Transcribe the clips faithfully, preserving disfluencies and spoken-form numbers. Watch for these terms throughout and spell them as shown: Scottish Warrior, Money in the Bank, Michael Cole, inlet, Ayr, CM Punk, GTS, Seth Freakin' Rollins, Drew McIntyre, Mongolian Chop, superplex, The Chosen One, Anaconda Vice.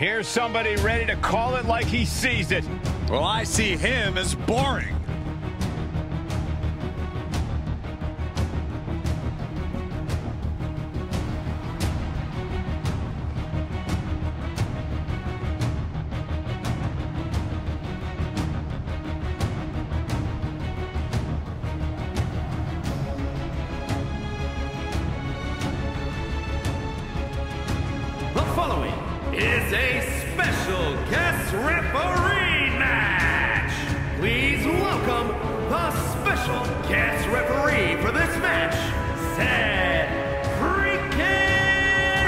Here's somebody ready to call it like he sees it. Well, I see him as boring. Is a special guest referee match. Please welcome the special guest referee for this match, Seth Freakin'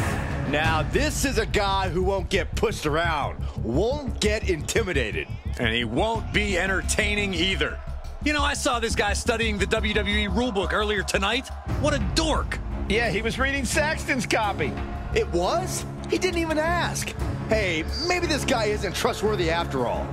Rollins. Now this is a guy who won't get pushed around, won't get intimidated, and he won't be entertaining either. You know, I saw this guy studying the W W E rulebook earlier tonight. What a dork. Yeah, he was reading Saxton's copy. It was? He didn't even ask. Hey, maybe this guy isn't trustworthy after all.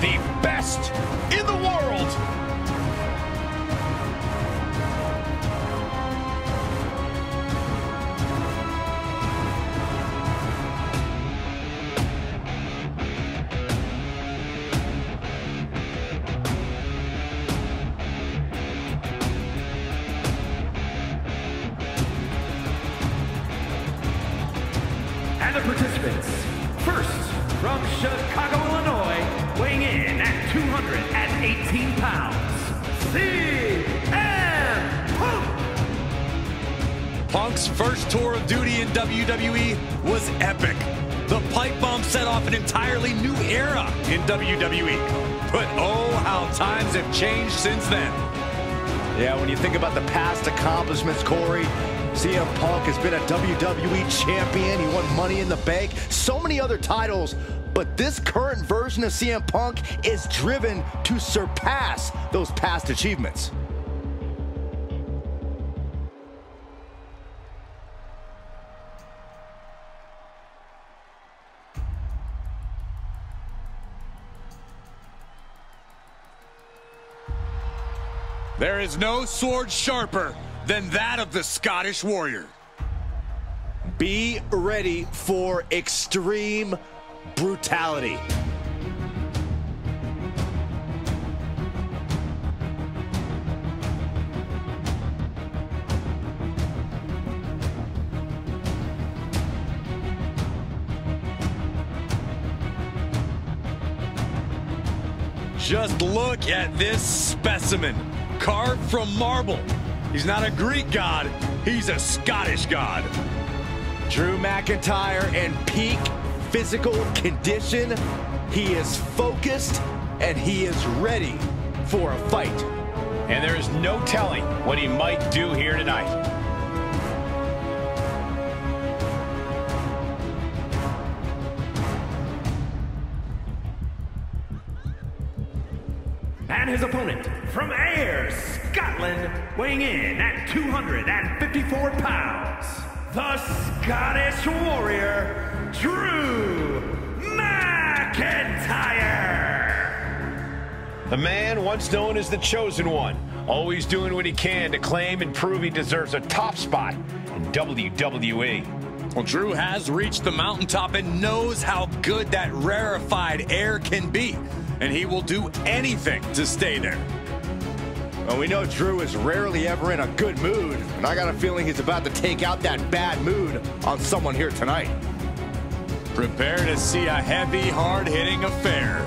The best in the world. And the participants, first from Chicago, Illinois, weighing in at two hundred eighteen pounds, C M Punk! Punk's first tour of duty in W W E was epic. The pipe bomb set off an entirely new era in W W E. But oh, how times have changed since then. Yeah, when you think about the past accomplishments, Corey, C M Punk has been a W W E champion. He won Money in the Bank, so many other titles. But this current version of C M Punk is driven to surpass those past achievements. There is no sword sharper than that of the Scottish Warrior. Be ready for extreme brutality. Just look at this specimen, carved from marble. He's not a Greek god, he's a Scottish god. Drew McIntyre in peak physical condition. He is focused and he is ready for a fight. And there is no telling what he might do here tonight. And his opponent from Ayr, Scotland, weighing in at two hundred fifty-four pounds, the Scottish Warrior, Drew McIntyre. The man once known as the Chosen One, always doing what he can to claim and prove he deserves a top spot in W W E. Well, Drew has reached the mountaintop and knows how good that rarefied air can be, and he will do anything to stay there. Well, we know Drew is rarely ever in a good mood, and I got a feeling he's about to take out that bad mood on someone here tonight. Prepare to see a heavy, hard-hitting affair.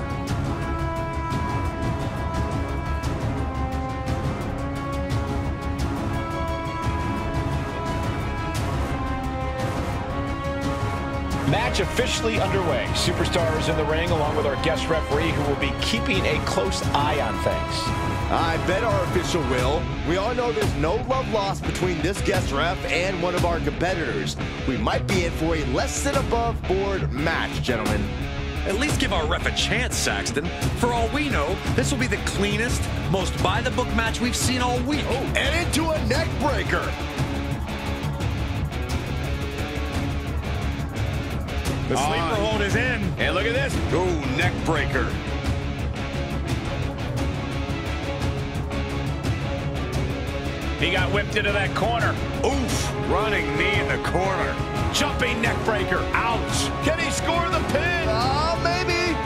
Match officially underway. Superstars in the ring, along with our guest referee, who will be keeping a close eye on things. I bet our official will. We all know there's no love lost between this guest ref and one of our competitors. We might be in for a less than above board match, gentlemen. At least give our ref a chance, Saxton. For all we know, this will be the cleanest, most by-the-book match we've seen all week. Oh, and into a neck breaker. The sleeper uh, hold is in. And look at this. Ooh, neck breaker. He got whipped into that corner. Oof, running knee in the corner. Jumping neck breaker. Ouch. Can he score the pin? Oh, maybe.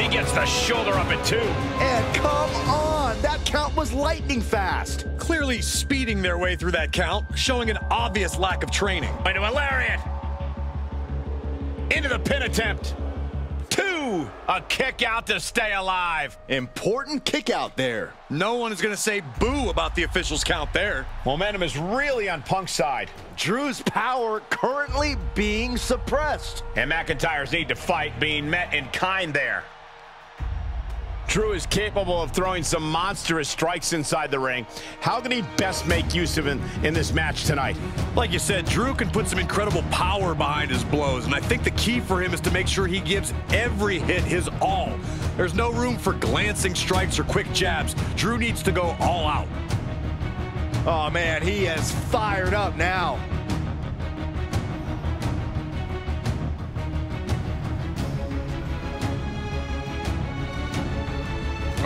He gets the shoulder up at two. And come on. That count was lightning fast. Clearly speeding their way through that count, showing an obvious lack of training. Wait a lariat. Into the pin attempt. Two. A kick out to stay alive. Important kick out there. No one is going to say boo about the officials' count there. Momentum is really on Punk's side. Drew's power currently being suppressed. And McIntyre's need to fight being met in kind there. Drew is capable of throwing some monstrous strikes inside the ring. How can he best make use of him in this match tonight? Like you said, Drew can put some incredible power behind his blows, and I think the key for him is to make sure he gives every hit his all. There's no room for glancing strikes or quick jabs. Drew needs to go all out. Oh, man, he is fired up now.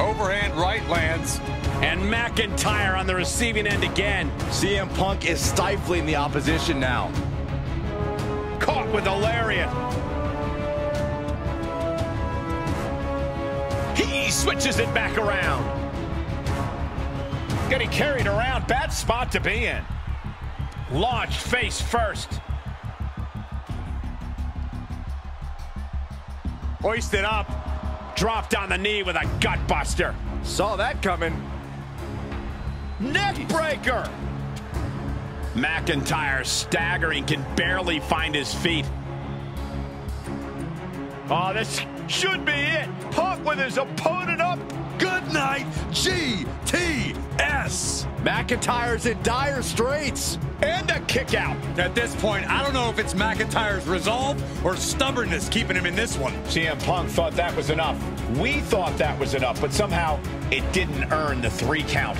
Overhand right lands. And McIntyre on the receiving end again. C M Punk is stifling the opposition now. Caught with a lariat. He switches it back around. Getting carried around. Bad spot to be in. Launched face first. Hoisted up. Dropped on the knee with a gut buster. Saw that coming. Neck breaker. McIntyre staggering, can barely find his feet. Oh, this should be it. Punk with his opponent up. Good night, G T S. McIntyre's in dire straits. And a kick out. At this point, I don't know if it's McIntyre's resolve or stubbornness keeping him in this one. C M Punk thought that was enough. We thought that was enough, but somehow it didn't earn the three count.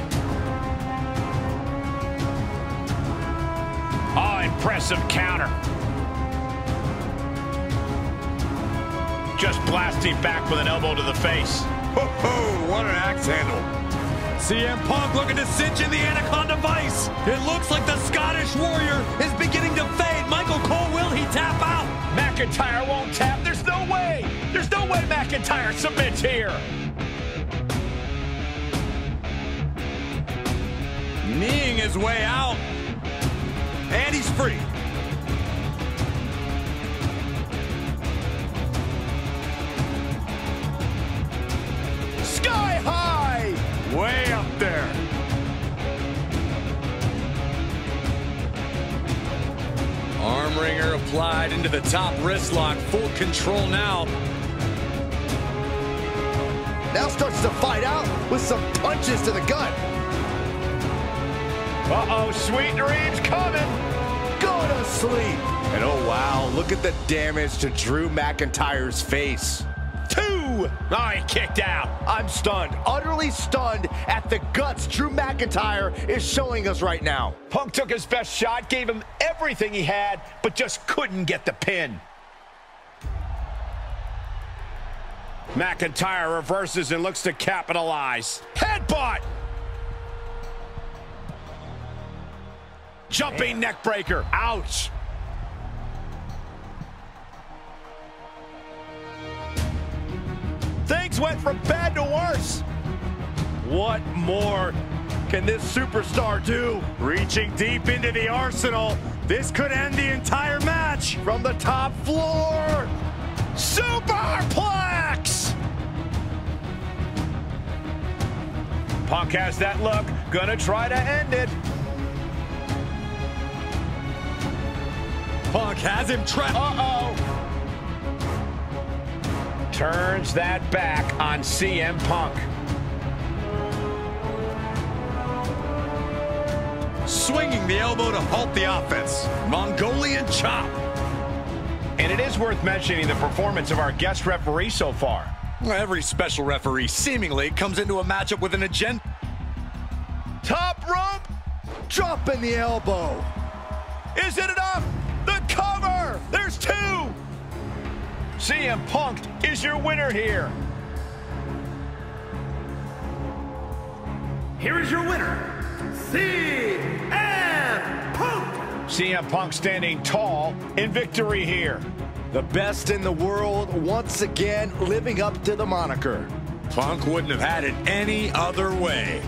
Oh, impressive counter. Just blasting back with an elbow to the face. Ho-ho, what an axe handle. C M Punk looking to cinch in the Anaconda Vice. It looks like the Scottish Warrior is beginning to fade. Michael Cole, will he tap out? McIntyre won't tap. There's no way. There's no way McIntyre submits here. Kneeing his way out. And he's free. Sky high. Way up there. Arm wringer applied into the top wrist lock. Full control now. Now starts to fight out with some punches to the gut. Uh-oh, sweet dreams coming. Go to sleep. And oh, wow, look at the damage to Drew McIntyre's face. Oh, he kicked out. I'm stunned, utterly stunned at the guts Drew McIntyre is showing us right now. Punk took his best shot, gave him everything he had, but just couldn't get the pin. McIntyre reverses and looks to capitalize. Headbutt! Jumping neck breaker. Ouch! Things went from bad to worse. What more can this superstar do? Reaching deep into the arsenal, this could end the entire match. From the top floor, superplex! Punk has that look, gonna try to end it. Punk has him trapped. Uh-oh. Turns that back on C M Punk. swinging the elbow to halt the offense. Mongolian Chop. And it is worth mentioning the performance of our guest referee so far. Every special referee seemingly comes into a matchup with an agenda. Top rope, dropping the elbow. Is it enough? The cover, there's two. C M Punk is your winner here. Here is your winner, C M Punk. C M Punk standing tall in victory here. The best in the world, once again, living up to the moniker. Punk wouldn't have had it any other way.